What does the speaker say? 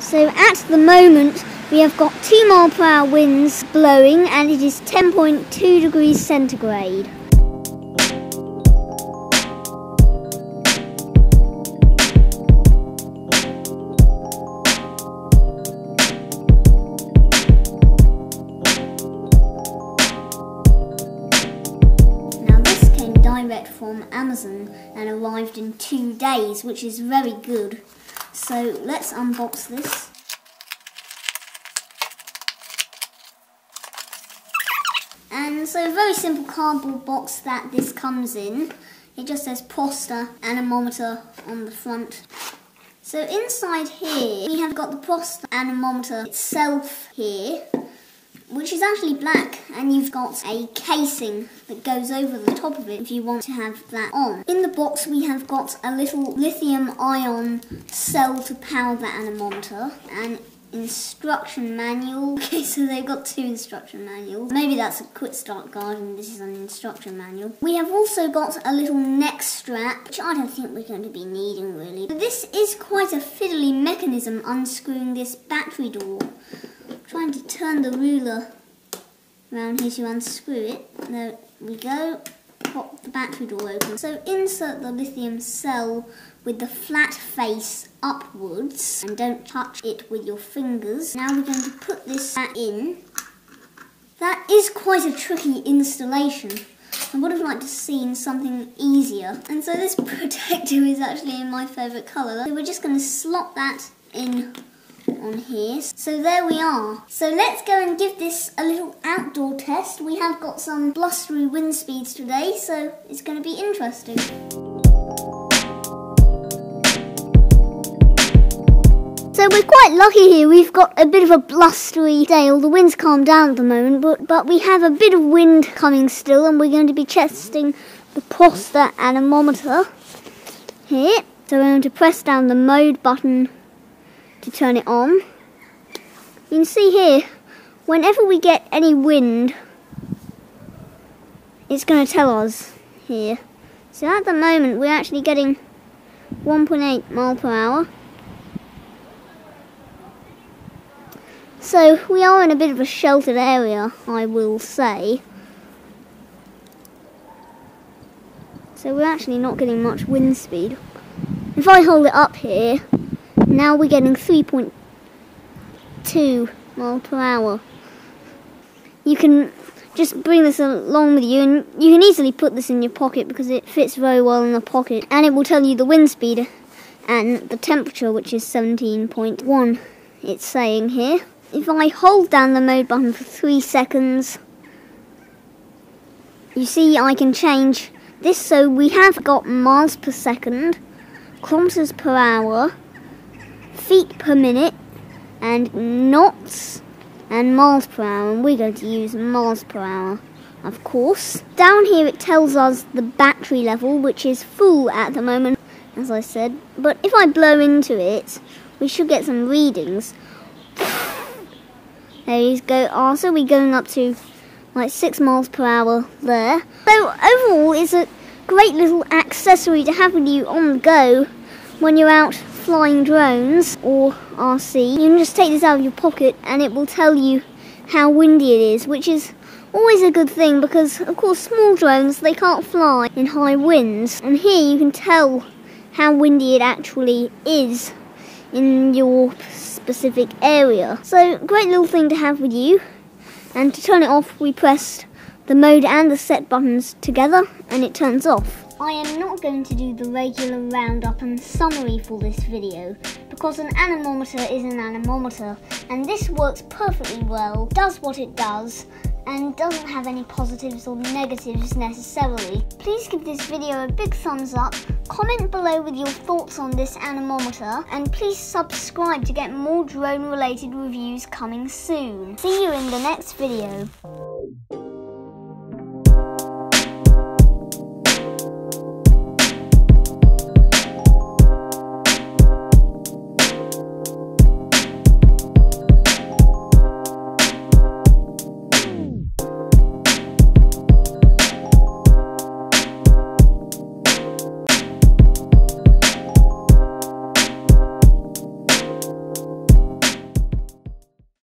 So at the moment we have got 2 mph winds blowing and it is 10.2 degrees centigrade. Direct from Amazon and arrived in 2 days, which is very good. So let's unbox this. And so a very simple cardboard box that this comes in. It just says Proster and a anemometer on the front. So inside here we have got the Proster and anemometer itself here, which is actually black, and you've got a casing that goes over the top of it if you want to have that on. In the box we have got a little lithium ion cell to power the anemometer, an instruction manual. Okay, so they've got 2 instruction manuals. Maybe that's a quick start guide and this is an instruction manual. We have also got a little neck strap, which I don't think we're going to be needing really. But this is quite a fiddly mechanism, unscrewing this battery door. Trying to turn the ruler around here to unscrew it. There we go. Pop the battery door open. So insert the lithium cell with the flat face upwards and don't touch it with your fingers. Now we're going to put this back in. That is quite a tricky installation. I would have liked to have seen something easier. And so this protector is actually in my favourite colour. So we're just going to slot that in on here. So there we are. So let's go and give this a little outdoor test. We have got some blustery wind speeds today, so it's going to be interesting. So we're quite lucky here. We've got a bit of a blustery day. All the wind's calmed down at the moment, but we have a bit of wind coming still, and we're going to be testing the Proster anemometer here. So we're going to press down the mode button to turn it on. You can see here, whenever we get any wind, it's going to tell us here. So at the moment we're actually getting 1.8 mph. So we are in a bit of a sheltered area, I will say. So we're actually not getting much wind speed. If I hold it up here, now we're getting 3.2 mph. You can just bring this along with you, and you can easily put this in your pocket because it fits very well in the pocket, and it will tell you the wind speed and the temperature, which is 17.1, it's saying here. If I hold down the mode button for 3 seconds, you see I can change this, so we have got miles per second, kilometers per hour, feet per minute, and knots, and miles per hour, and we're going to use miles per hour, of course. Down here it tells us the battery level, which is full at the moment, as I said, but if I blow into it, we should get some readings. There you go, so we're going up to like 6 mph there. So overall, it's a great little accessory to have with you on the go when you're out flying drones or RC. You can just take this out of your pocket and it will tell you how windy it is, which is always a good thing because of course small drones, they can't fly in high winds, and here you can tell how windy it actually is in your specific area. So great little thing to have with you, and to turn it off we pressed the mode and the set buttons together and it turns off. I am not going to do the regular roundup and summary for this video because an anemometer is an anemometer, and this works perfectly well, does what it does, and doesn't have any positives or negatives necessarily. Please give this video a big thumbs up, comment below with your thoughts on this anemometer, and please subscribe to get more drone related reviews coming soon. See you in the next video.